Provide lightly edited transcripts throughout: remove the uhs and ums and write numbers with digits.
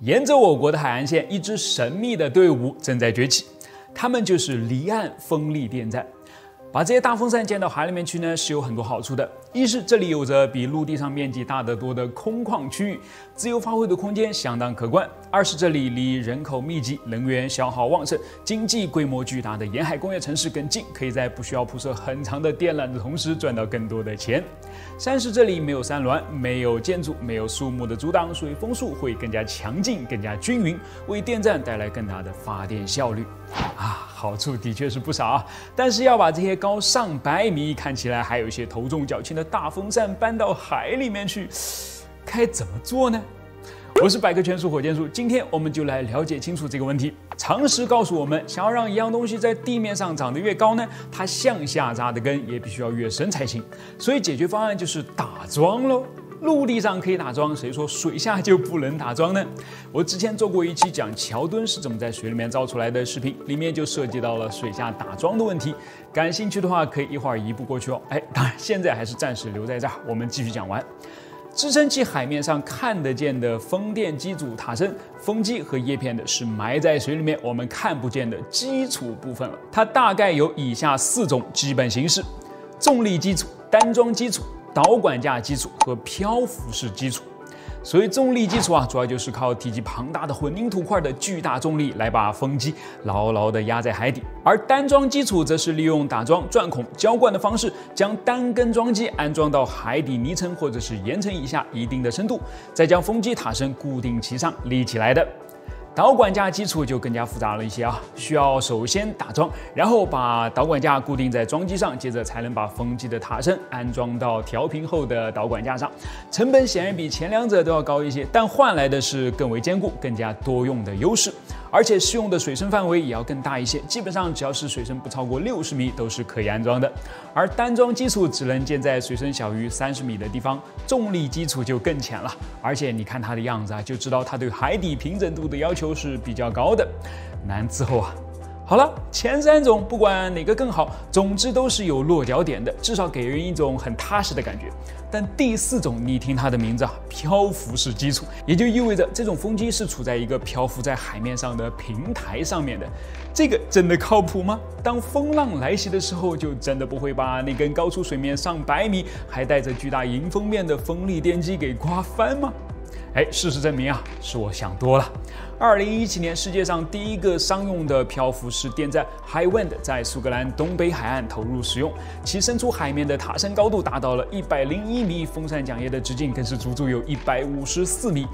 沿着我国的海岸线，一支神秘的队伍正在崛起，他们就是离岸风力电站。把这些大风扇建到海里面去呢，是有很多好处的。一是这里有着比陆地上面积大得多的空旷区域，自由发挥的空间相当可观；二是这里离人口密集、能源消耗旺盛、经济规模巨大的沿海工业城市更近，可以在不需要铺设很长的电缆的同时赚到更多的钱；三是这里没有山峦、没有建筑、没有树木的阻挡，所以风速会更加强劲、更加均匀，为电站带来更大的发电效率。好处的确是不少啊，但是要把这些高上100米、看起来还有一些头重脚轻的大风扇搬到海里面去，该怎么做呢？我是百科全书火箭叔，今天我们就来了解清楚这个问题。常识告诉我们，想要让一样东西在地面上长得越高呢，它向下扎的根也必须要越深才行。所以解决方案就是打桩喽。陆地上可以打桩，谁说水下就不能打桩呢？我之前做过一期讲桥墩是怎么在水里面造出来的视频，里面就涉及到了水下打桩的问题。感兴趣的话，可以一会儿移步过去哦。当然现在还是暂时留在这儿，我们继续讲完。支撑起海面上看得见的风电机组塔身、风机和叶片的是埋在水里面我们看不见的基础部分了。它大概有以下4种基本形式：重力基础、单桩基础、导管架基础和漂浮式基础。所谓重力基础啊，主要就是靠体积庞大的混凝土块的巨大重力来把风机牢牢地压在海底；而单桩基础则是利用打桩、钻孔、浇灌的方式，将单根桩基安装到海底泥层或者是岩层以下一定的深度，再将风机塔身固定其上立起来的。导管架基础就更加复杂了一些啊，需要首先打桩，然后把导管架固定在桩基上，接着才能把风机的塔身安装到调平后的导管架上。成本显然比前两者都要高一些，但换来的是更为坚固、更加多用的优势，而且适用的水深范围也要更大一些，基本上只要是水深不超过60米都是可以安装的。而单桩基础只能建在水深小于30米的地方，重力基础就更浅了，而且你看它的样子啊，就知道它对海底平整度的要求都是比较高的，难伺候啊。好了，前3种不管哪个更好，总之都是有落脚点的，至少给人一种很踏实的感觉。但第4种，你听它的名字啊，漂浮式基础，也就意味着这种风机是处在一个漂浮在海面上的平台上面的。这个真的靠谱吗？当风浪来袭的时候，就真的不会把那根高出水面上100米、还带着巨大迎风面的风力电机给刮翻吗？事实证明啊，是我想多了。2017年，世界上第一个商用的漂浮式电站 Hywind 在苏格兰东北海岸投入使用，其伸出海面的塔身高度达到了101米，风扇桨叶的直径更是足足有154米。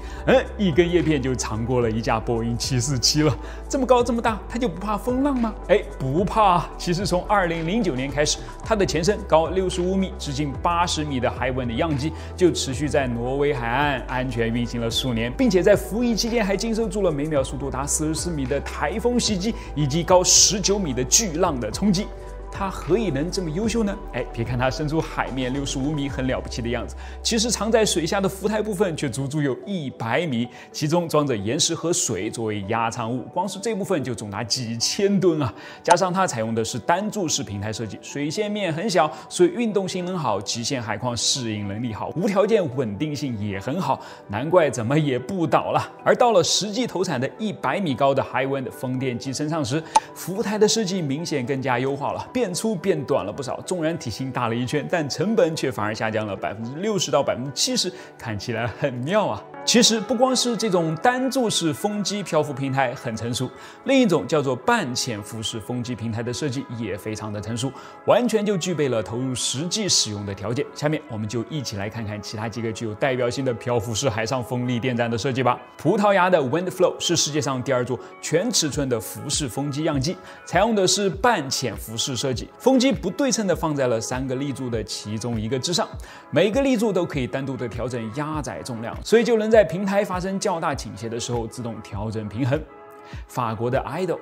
一根叶片就长过了一架波音747了。这么高这么大，它就不怕风浪吗？不怕啊。其实从2009年开始，它的前身高65米、直径80米的 Hywind 的样机就持续在挪威海岸安全运行了数年，并且在服役期间还经受住了每秒速度达44米的台风袭击，以及高19米的巨浪的冲击。它何以能这么优秀呢？别看它伸出海面65米很了不起的样子，其实藏在水下的浮台部分却足足有100米，其中装着岩石和水作为压舱物，光是这部分就重达几千吨啊！加上它采用的是单柱式平台设计，水线面很小，所以运动性能好，极限海况适应能力好，无条件稳定性也很好，难怪怎么也不倒了。而到了实际投产的100米高的 Hywind 风电机身上时，浮台的设计明显更加优化了。变粗变短了不少，纵然体型大了一圈，但成本却反而下降了60%到70%，看起来很妙啊。其实不光是这种单柱式风机漂浮平台很成熟，另一种叫做半潜伏式风机平台的设计也非常的成熟，完全就具备了投入实际使用的条件。下面我们就一起来看看其他几个具有代表性的漂浮式海上风力电站的设计吧。葡萄牙的 Wind Flow 是世界上第2座全尺寸的浮式风机样机，采用的是半潜伏式设计。风机不对称地放在了3个立柱的其中一个之上，每个立柱都可以单独的调整压载重量，所以就能在平台发生较大倾斜的时候自动调整平衡。法国的 IDO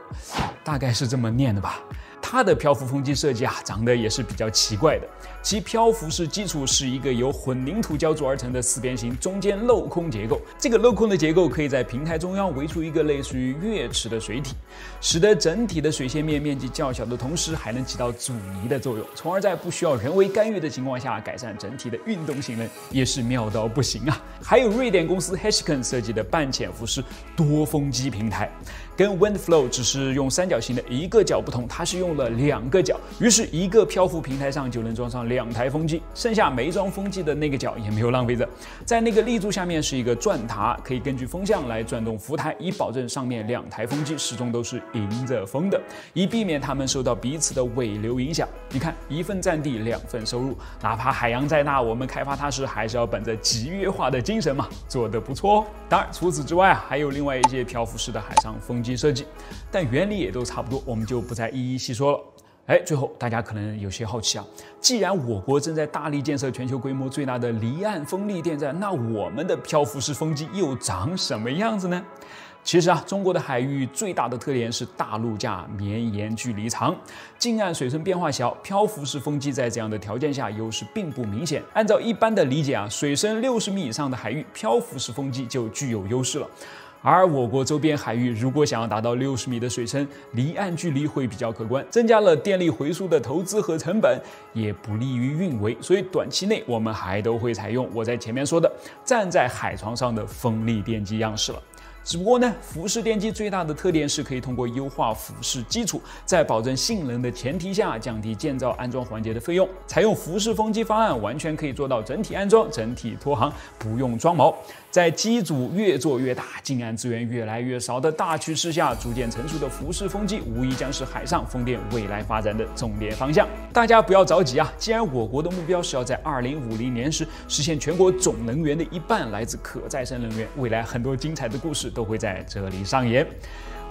大概是这么念的吧。它的漂浮风机设计啊，长得也是比较奇怪的。其漂浮式基础是一个由混凝土胶组而成的四边形，中间镂空结构。这个镂空的结构可以在平台中央围出一个类似于月池的水体，使得整体的水线面积较小的同时，还能起到阻尼的作用，从而在不需要人为干预的情况下，改善整体的运动性能，也是妙到不行啊。还有瑞典公司 Hexicon 设计的半潜伏式多风机平台，跟 Wind Flow 只是用三角形的一个角不同，它是用了两个角，于是一个漂浮平台上就能装上两台风机，剩下没装风机的那个角也没有浪费着。在那个立柱下面是一个转塔，可以根据风向来转动浮台，以保证上面两台风机始终都是迎着风的，以避免它们受到彼此的尾流影响。你看，一份占地，两份收入，哪怕海洋再大，我们开发它时还是要本着集约化的精神嘛，做得不错哦。当然，除此之外啊，还有另外一些漂浮式的海上风机设计，但原理也都差不多，我们就不再一一细说了。 哎，最后大家可能有些好奇啊，既然我国正在大力建设全球规模最大的离岸风力电站，那我们的漂浮式风机又长什么样子呢？其实啊，中国的海域最大的特点是大陆架绵延距离长，近岸水深变化小，漂浮式风机在这样的条件下优势并不明显。按照一般的理解啊，水深60米以上的海域，漂浮式风机就具有优势了。 而我国周边海域如果想要达到60米的水深，离岸距离会比较可观，增加了电力回输的投资和成本，也不利于运维，所以短期内我们还都会采用我在前面说的站在海床上的风力电机样式了。 只不过呢，浮式电机最大的特点是可以通过优化浮式基础，在保证性能的前提下，降低建造安装环节的费用。采用浮式风机方案，完全可以做到整体安装、整体拖航，不用装锚。在机组越做越大、近岸资源越来越少的大趋势下，逐渐成熟的浮式风机无疑将是海上风电未来发展的重点方向。大家不要着急啊，既然我国的目标是要在2050年时实现全国总能源的1半来自可再生能源，未来很多精彩的故事 都会在这里上演。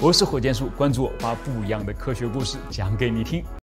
我是火箭叔，关注我，把不一样的科学故事讲给你听。